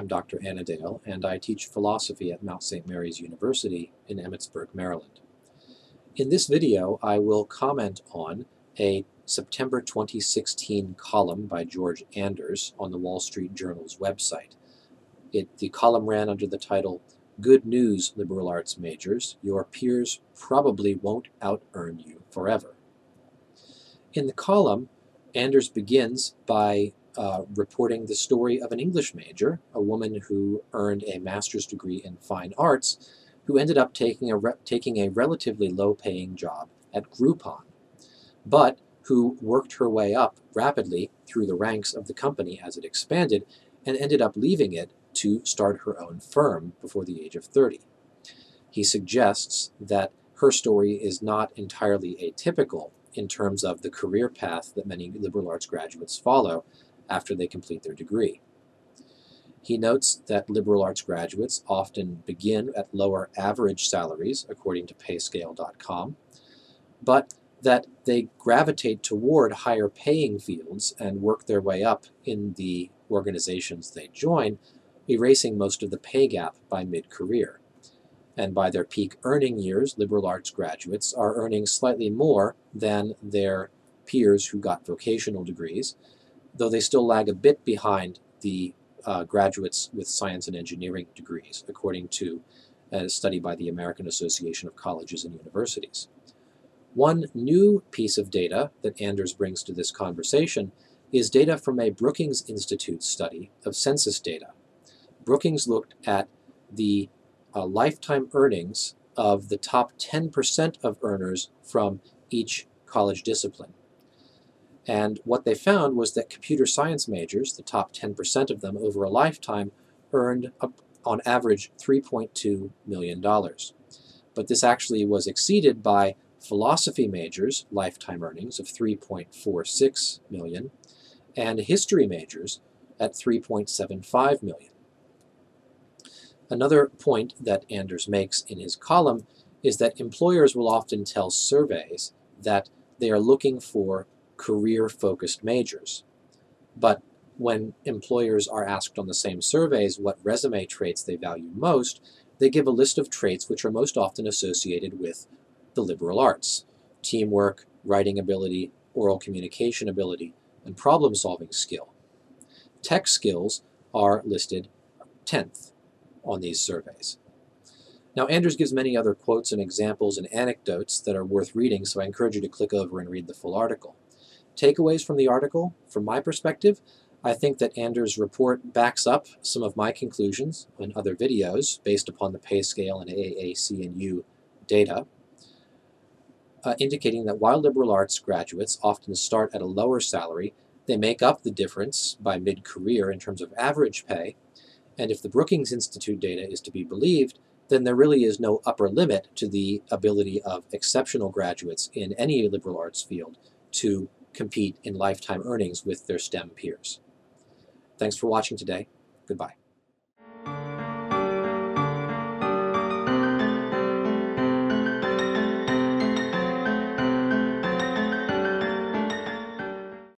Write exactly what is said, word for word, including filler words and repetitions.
I'm Doctor Anna Dale, and I teach philosophy at Mount Saint Mary's University in Emmitsburg, Maryland. In this video, I will comment on a September twenty sixteen column by George Anders on the Wall Street Journal's website. It, the column ran under the title, "Good News, Liberal Arts Majors, Your Peers Probably Won't Out-Earn You Forever." In the column, Anders begins by uh, reporting the story of an English major, a woman who earned a master's degree in fine arts, who ended up taking a, re taking a relatively low-paying job at Groupon, but who worked her way up rapidly through the ranks of the company as it expanded, and ended up leaving it to start her own firm before the age of thirty. He suggests that her story is not entirely atypical in terms of the career path that many liberal arts graduates follow after they complete their degree. He notes that liberal arts graduates often begin at lower average salaries, according to pay scale dot com, but that they gravitate toward higher paying fields and work their way up in the organizations they join, erasing most of the pay gap by mid-career. And by their peak earning years, liberal arts graduates are earning slightly more than their peers who got vocational degrees, though they still lag a bit behind the uh, graduates with science and engineering degrees, according to a study by the American Association of Colleges and Universities. One new piece of data that Anders brings to this conversation is data from a Brookings Institute study of census data. Brookings looked at the uh, lifetime earnings of the top ten percent of earners from each college discipline. And what they found was that computer science majors, the top ten percent of them over a lifetime, earned up on average three point two million dollars. But this actually was exceeded by philosophy majors' lifetime earnings of three point four six million dollars and history majors at three point seven five million dollars. Another point that Anders makes in his column is that employers will often tell surveys that they are looking for career-focused majors. But when employers are asked on the same surveys what resume traits they value most, they give a list of traits which are most often associated with the liberal arts: teamwork, writing ability, oral communication ability, and problem-solving skill. Tech skills are listed tenth on these surveys. Now, Anders gives many other quotes and examples and anecdotes that are worth reading, so I encourage you to click over and read the full article. Takeaways from the article: from my perspective, I think that Anders' report backs up some of my conclusions in other videos based upon the pay scale and A A C and U data, Uh, indicating that while liberal arts graduates often start at a lower salary, they make up the difference by mid-career in terms of average pay, and if the Brookings Institute data is to be believed, then there really is no upper limit to the ability of exceptional graduates in any liberal arts field to compete in lifetime earnings with their STEM peers. Thanks for watching today. Goodbye.